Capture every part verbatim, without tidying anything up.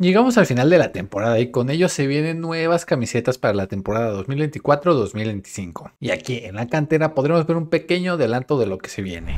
Llegamos al final de la temporada y con ello se vienen nuevas camisetas para la temporada dos mil veinticuatro dos mil veinticinco. Y aquí en La Cantera podremos ver un pequeño adelanto de lo que se viene.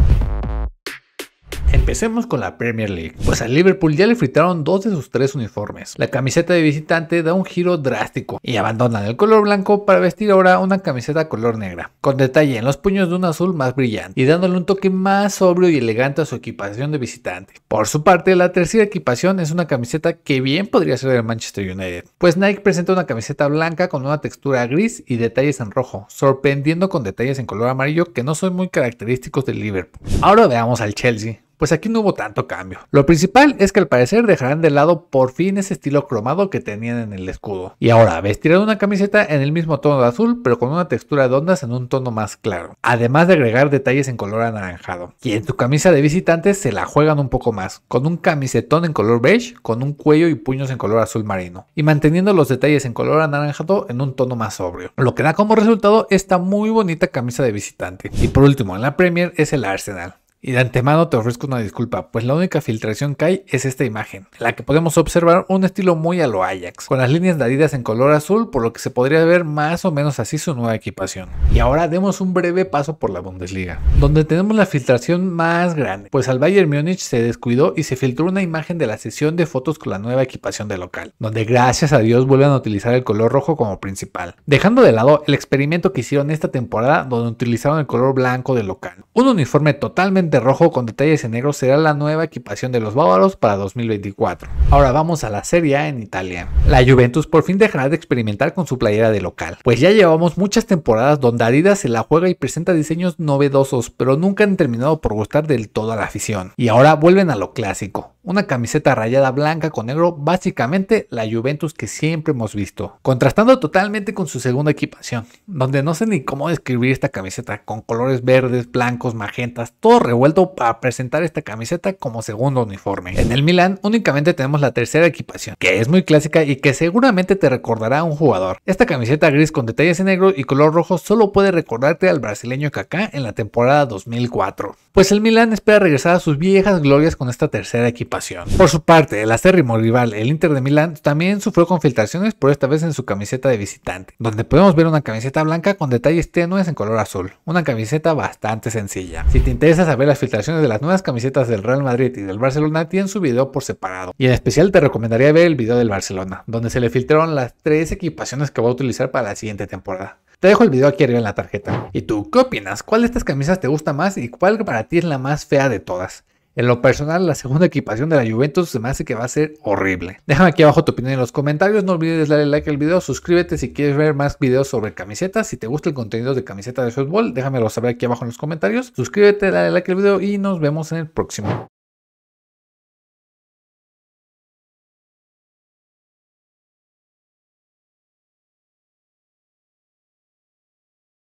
Empecemos con la Premier League, pues al Liverpool ya le fritaron dos de sus tres uniformes. La camiseta de visitante da un giro drástico y abandonan el color blanco para vestir ahora una camiseta color negra, con detalle en los puños de un azul más brillante y dándole un toque más sobrio y elegante a su equipación de visitante. Por su parte, la tercera equipación es una camiseta que bien podría ser del Manchester United, pues Nike presenta una camiseta blanca con una textura gris y detalles en rojo, sorprendiendo con detalles en color amarillo que no son muy característicos del Liverpool. Ahora veamos al Chelsea. Pues aquí no hubo tanto cambio. Lo principal es que al parecer dejarán de lado por fin ese estilo cromado que tenían en el escudo. Y ahora vestirán una camiseta en el mismo tono de azul, pero con una textura de ondas en un tono más claro. Además de agregar detalles en color anaranjado. Y en su camisa de visitantes se la juegan un poco más, con un camisetón en color beige, con un cuello y puños en color azul marino. Y manteniendo los detalles en color anaranjado en un tono más sobrio. Lo que da como resultado esta muy bonita camisa de visitante. Y por último en la Premier es el Arsenal. Y de antemano te ofrezco una disculpa, pues la única filtración que hay es esta imagen, en la que podemos observar un estilo muy a lo Ajax, con las líneas de Adidas en color azul, por lo que se podría ver más o menos así su nueva equipación. Y ahora demos un breve paso por la Bundesliga, donde tenemos la filtración más grande, pues al Bayern Munich se descuidó y se filtró una imagen de la sesión de fotos con la nueva equipación del local, donde gracias a Dios vuelven a utilizar el color rojo como principal, dejando de lado el experimento que hicieron esta temporada donde utilizaron el color blanco del local. Un uniforme totalmente de rojo con detalles en negro será la nueva equipación de los bávaros para dos mil veinticuatro. Ahora vamos a la Serie A en Italia. La Juventus por fin dejará de experimentar con su playera de local, pues ya llevamos muchas temporadas donde Adidas se la juega y presenta diseños novedosos, pero nunca han terminado por gustar del todo a la afición. Y ahora vuelven a lo clásico, una camiseta rayada blanca con negro, básicamente la Juventus que siempre hemos visto, contrastando totalmente con su segunda equipación, donde no sé ni cómo describir esta camiseta, con colores verdes, blancos, magentas, todo revuelto vuelto a presentar esta camiseta como segundo uniforme. En el Milán únicamente tenemos la tercera equipación, que es muy clásica y que seguramente te recordará a un jugador. Esta camiseta gris con detalles en negro y color rojo solo puede recordarte al brasileño Kaká en la temporada dos mil cuatro. Pues el Milán espera regresar a sus viejas glorias con esta tercera equipación. Por su parte, el acérrimo rival, el Inter de Milán, también sufrió con filtraciones, pero esta vez en su camiseta de visitante, donde podemos ver una camiseta blanca con detalles tenues en color azul. Una camiseta bastante sencilla. Si te interesa saber las filtraciones de las nuevas camisetas del Real Madrid y del Barcelona, tienen su video por separado. Y en especial te recomendaría ver el video del Barcelona, donde se le filtraron las tres equipaciones que va a utilizar para la siguiente temporada. Te dejo el video aquí arriba en la tarjeta. ¿Y tú qué opinas? ¿Cuál de estas camisas te gusta más y cuál para ti es la más fea de todas? En lo personal, la segunda equipación de la Juventus se me hace que va a ser horrible. Déjame aquí abajo tu opinión en los comentarios, no olvides darle like al video, suscríbete si quieres ver más videos sobre camisetas, si te gusta el contenido de camisetas de fútbol, déjamelo saber aquí abajo en los comentarios, suscríbete, dale like al video y nos vemos en el próximo.